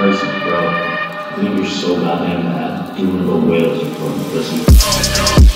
crazy, bro. We were so goddamn bad. You were the whales from prison.